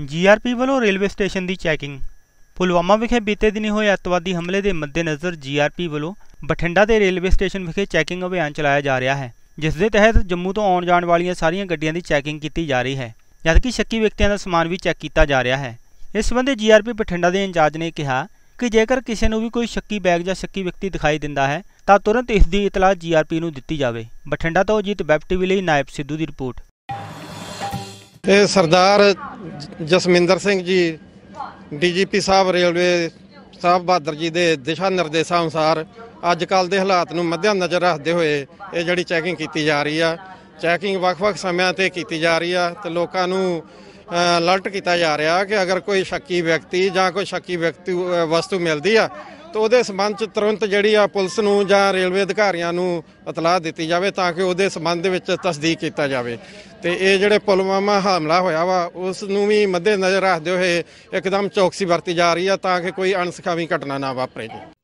GRP ਵੱਲੋਂ railway station ਦੀ checking. Pulwama ਵਿਖੇ ਬੀਤੇ ਦਿਨੀ ਹੋਏ ਅੱਤਵਾਦੀ ਹਮਲੇ ਦੇ ਮੱਦੇਨਜ਼ਰ GRP ਵੱਲੋਂ ਬਠਿੰਡਾ ਦੇ ਰੇਲਵੇ ਸਟੇਸ਼ਨ ਵਿਖੇ ਚੈਕਿੰਗ ਅਭਿਆਨ ਚਲਾਇਆ ਜਾ ਰਿਹਾ ਹੈ, ਜਿਸ ਦੇ ਤਹਿਤ ਜੰਮੂ ਤੋਂ ਆਉਣ ਜਾਣ ਵਾਲੀਆਂ ਸਾਰੀਆਂ ਗੱਡੀਆਂ ਦੀ ਚੈਕਿੰਗ ਕੀਤੀ ਜਾ ਰਹੀ ਹੈ, ਜਦਕਿ ਸ਼ੱਕੀ ਵਿਅਕਤੀਆਂ ਦਾ ਸਮਾਨ ਵੀ ਚੈੱਕ ਕੀਤਾ ਜਾ ਰਿਹਾ ਹੈ। ਇਸ ਸੰਬੰਧੀ GRP ਬਠਿੰਡਾ ਦੇ ਇੰਚਾਰਜ ਨੇ ਕਿਹਾ ਕਿ ਜੇਕਰ ਕਿਸੇ ਨੂੰ ਵੀ ਕੋਈ ਸ਼ੱਕੀ ਬੈਗ ਜਾਂ ਸ਼ੱਕੀ ਵਿਅਕਤੀ ਦਿਖਾਈ ਦਿੰਦਾ ਹੈ ਤਾਂ ਤੁਰੰਤ ਇਸ ਦੀ ਇਤਲਾਹ GRP ਨੂੰ ਦਿੱਤੀ ਜਾਵੇ। ਬਠਿੰਡਾ ਤੋਂ ਅਜੀਤ ਵੈਬ TV ਲਈ ਨਾਇਬ ਸਿੱਧੂ ਦੀ ਰਿਪੋਰਟ। ਇਹ ਸਰਦਾਰ ਜਸਮਿੰਦਰ ਸਿੰਘ ਜੀ DGP ਸਾਹਿਬ ਰੇਲਵੇ ਸਾਹਿਬ ਬਹਾਦਰ ਜੀ ਦੇ ਦਿਸ਼ਾ ਨਿਰਦੇਸ਼ਾਂ ਅਨੁਸਾਰ ਅੱਜ ਕੱਲ੍ਹ ਦੇ ਹਾਲਾਤ ਨੂੰ ਮੱਦਿਆ ਨਜ਼ਰ ਰੱਖਦੇ ਹੋਏ ਇਹ ਜਿਹੜੀ ਚੈਕਿੰਗ ਕੀਤੀ ਜਾ ਰਹੀ ਆ, ਚੈਕਿੰਗ ਵੱਖ-ਵੱਖ ਸਮਿਆਂ 'ਤੇ ਕੀਤੀ ਜਾ ਰਹੀ ਆ ਤੇ ਲੋਕਾਂ ਨੂੰ ਅਲਰਟ ਕੀਤਾ ਜਾ ਰਿਹਾ ਕਿ ਅਗਰ ਕੋਈ ਸ਼ੱਕੀ ਵਿਅਕਤੀ ਜਾਂ ਕੋਈ ਸ਼ੱਕੀ ਵਸਤੂ ਮਿਲਦੀ ਆ ਤਾਂ ਉਹਦੇ ਸੰਬੰਧ 'ਚ ਤੁਰੰਤ ਜਿਹੜੀ ਆ ਪੁਲਿਸ ਨੂੰ ਜਾਂ ਰੇਲਵੇ ਅਧਿਕਾਰੀਆਂ ਨੂੰ ਇਤਲਾਹ ਦਿੱਤੀ ਜਾਵੇ ਤਾਂ ਕਿ ਉਹਦੇ ਸੰਬੰਧ ਵਿੱਚ ਤਸਦੀਕ ਕੀਤਾ ਜਾਵੇ। ਤੇ ਇਹ ਜਿਹੜੇ ਪੁਲਵਾਮਾ ਹਮਲਾ ਹੋਇਆ ਵਾ ਉਸ ਨੂੰ ਵੀ ਮੱਦੇ ਨਜ਼ਰ ਰੱਖਦੇ ਹੋਏ ਇੱਕਦਮ ਚੌਕਸੀ ਵਰਤੀ ਜਾ ਰਹੀ ਆ ਤਾਂ ਕਿ ਕੋਈ ਅਣਸਖਾਵੀ ਘਟਨਾ ਨਾ ਵਾਪਰੇ ਜੀ।